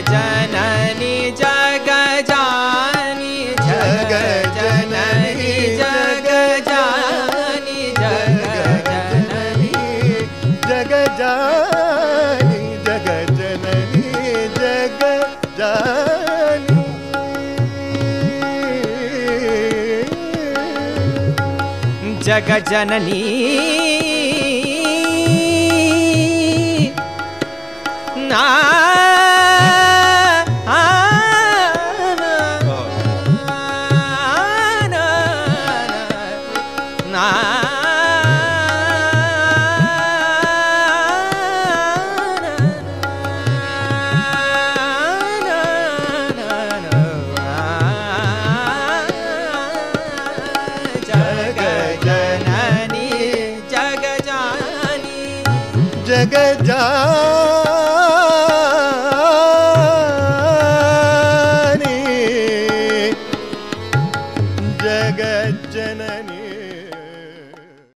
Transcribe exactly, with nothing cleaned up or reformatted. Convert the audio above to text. जननी जग जानी जग जननी जग जानी जग जननी जग जानी जग जननी जग जानी जग जननी ना जग जानी जग जननी।